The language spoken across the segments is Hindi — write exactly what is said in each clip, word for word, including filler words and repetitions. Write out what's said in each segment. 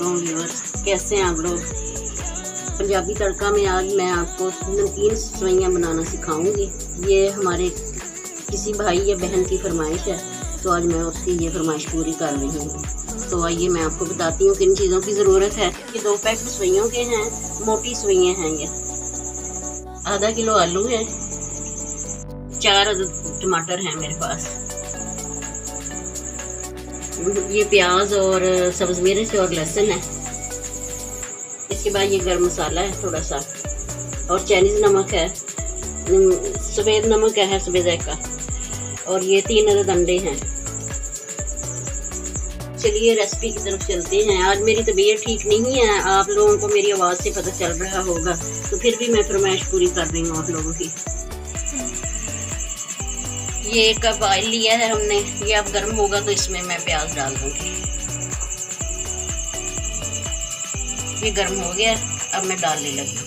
वालेकुम व्यूअर्स, कैसे हैं आप लोग। पंजाबी तड़का में आज मैं आपको नमकीन सेवैयाँ बनाना सिखाऊंगी। ये हमारे किसी भाई या बहन की फरमाइश है, तो आज मैं उसकी ये फरमाइश पूरी कर रही हूँ। तो आइए मैं आपको बताती हूँ किन चीज़ों की ज़रूरत है। ये दो पैकेट सेवैयों के हैं, मोटी सेवैयाँ हैं। ये आधा किलो आलू है, चार अदद टमाटर हैं मेरे पास, ये प्याज और सब्ज़ मिर्च और लहसुन है। इसके बाद ये गर्म मसाला है थोड़ा सा, और चाइनीज़ नमक है, सफ़ेद नमक है सफ़ेद का, और ये तीन अदद अंडे हैं। चलिए रेसिपी की तरफ चलते हैं। आज मेरी तबीयत ठीक नहीं है, आप लोगों को मेरी आवाज़ से पता चल रहा होगा, तो फिर भी मैं फरमाइश पूरी कर रही हूँ आप लोगों की। ये एक कप ऑयल लिया है हमने, ये अब गर्म होगा तो इसमें मैं प्याज डाल दूंगी। ये गर्म हो गया, अब मैं डालने लगी हूँ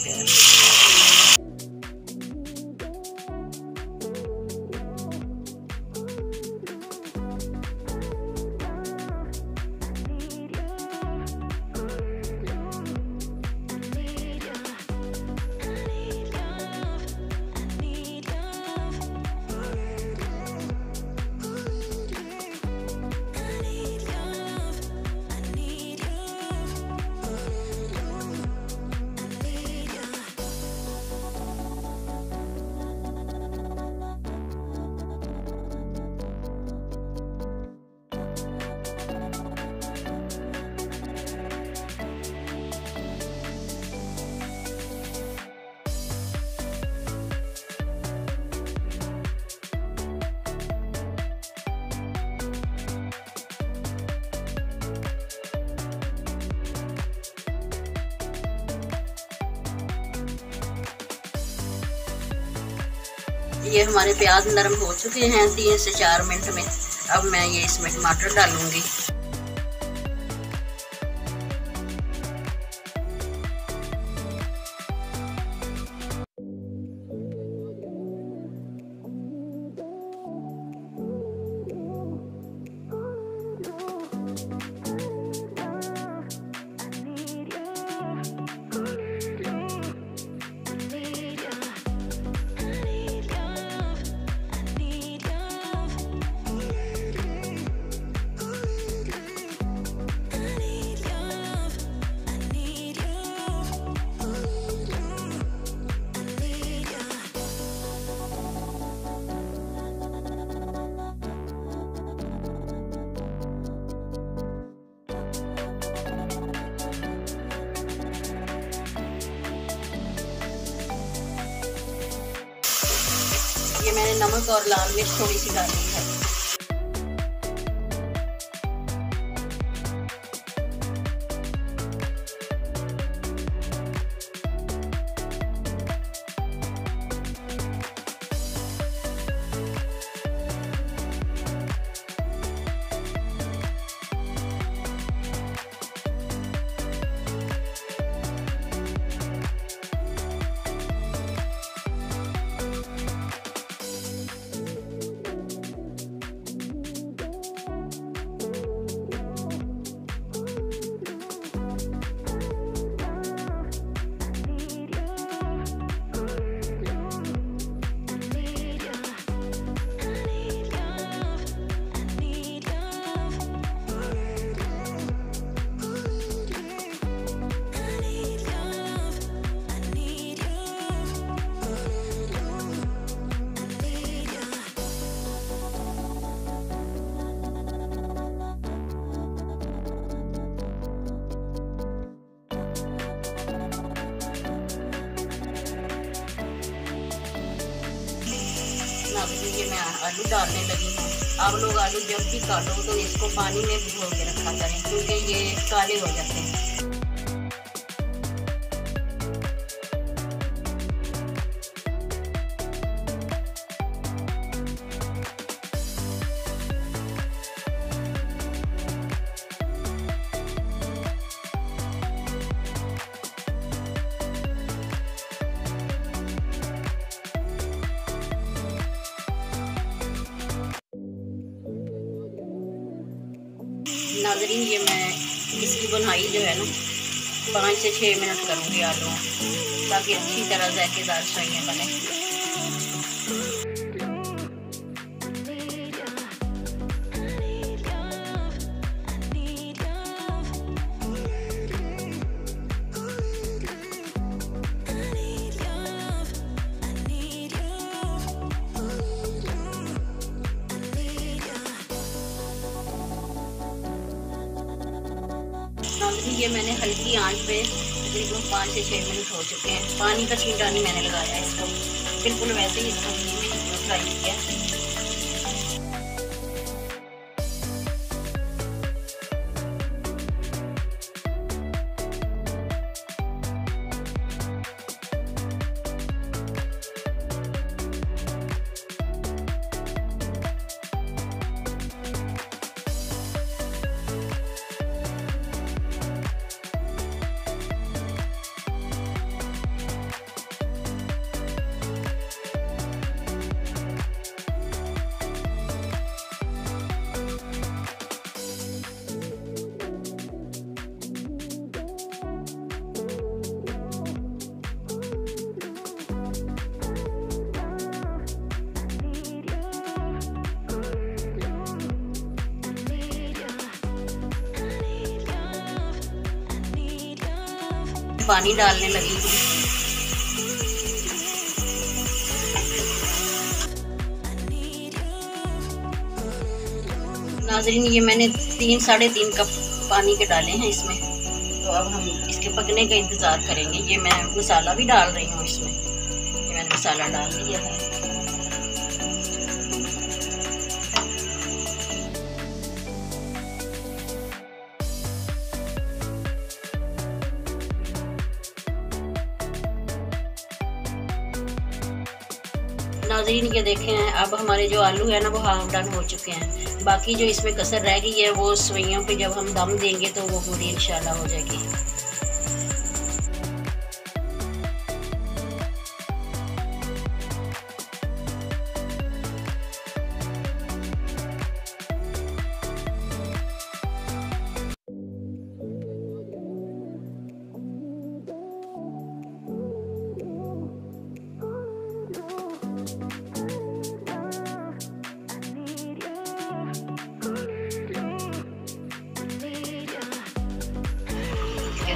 ये। हमारे प्याज नरम हो चुके हैं तीन से चार मिनट में। अब मैं ये इसमें टमाटर डालूंगी। ये मैंने नमक और लाल मिर्च थोड़ी सी डाली है। अब ये मैं आलू डालने लगी हूँ। आप लोग आलू जब भी काटो तो इसको पानी में भिगो के रखा करें, क्योंकि ये काले हो जाते हैं। नाज़रीन ये मैं इसकी बुनाई जो है ना पाँच से छः मिनट करूँगी आलू, ताकि अच्छी तरह जायकेदार सइयाँ बने। ये मैंने हल्की आंच पे तकरीबन पाँच से छः मिनट हो चुके हैं। पानी का छींटाने मैंने लगाया है इसको, बिल्कुल वैसे ही इसको फ्राई किया। पानी डालने लगी हूँ। नाज़रीन ये मैंने तीन साढ़े तीन कप पानी के डाले हैं इसमें, तो अब हम इसके पकने का इंतज़ार करेंगे। ये मैं मसाला भी डाल रही हूँ इसमें, ये मैंने मसाला डाल दिया है। नाज़रीन ये देखें अब हमारे जो आलू है ना वो हाफ डन हो चुके हैं। बाकी जो इसमें कसर रह गई है वो सवैयों पे जब हम दम देंगे तो वो पूरी इंशाल्लाह हो जाएगी।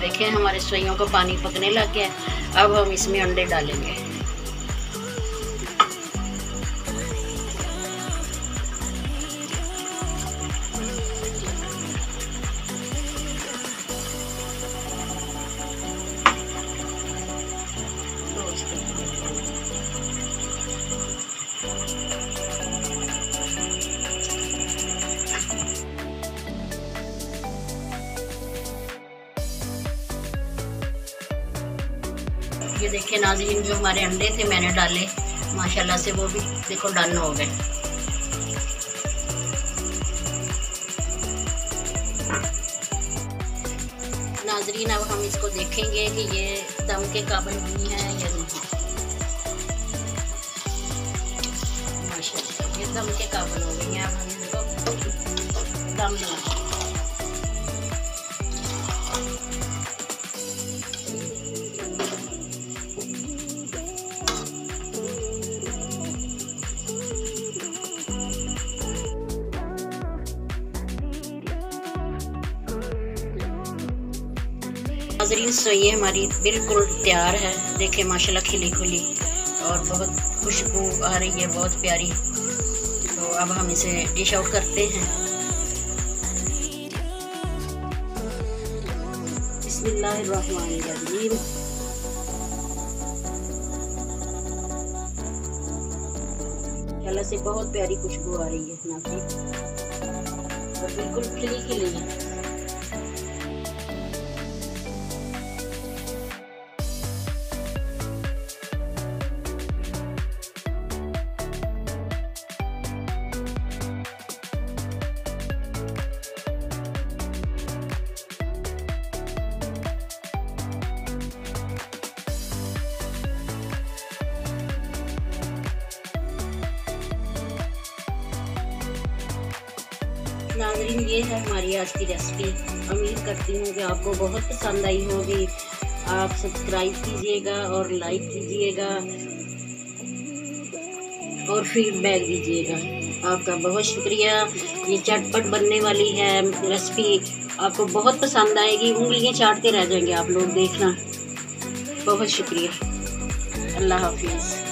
देखें हमारे सवैयों का पानी पकने लग गया है। अब हम इसमें अंडे डालेंगे। ये देखिए नाज़रीन जो हमारे अंडे थे मैंने डाले, माशाल्लाह से वो भी देखो डन हो गए। नाज़रीन अब हम इसको देखेंगे कि ये दम के काबिल बनी है या नहीं। माशाल्लाह ये दम के काबिल हो गई है। अब हम इसको दम लगाएंगे। नाज़रीन सवैयाँ हमारी बिल्कुल तैयार है। देखें माशाल्लाह खिली खुली और बहुत खुशबू आ रही है, बहुत प्यारी। तो अब हम इसे डिश आउट करते हैं। बिस्मिल्लाहिर्रहमानिर्रहीम। माशाल्लाह से बहुत प्यारी खुशबू आ रही है नाज़रीन, और बिल्कुल खिली खिली है। नाज़रीन ये है हमारी आज की रेसिपी। उम्मीद करती हूँ कि आपको बहुत पसंद आई होगी। आप सब्सक्राइब कीजिएगा और लाइक कीजिएगा और फीडबैक दीजिएगा। आपका बहुत शुक्रिया। ये चटपट बनने वाली है रेसिपी, आपको बहुत पसंद आएगी। उंगलियां चाटते रह जाएंगे आप लोग, देखना। बहुत शुक्रिया। अल्लाह हाफिज़।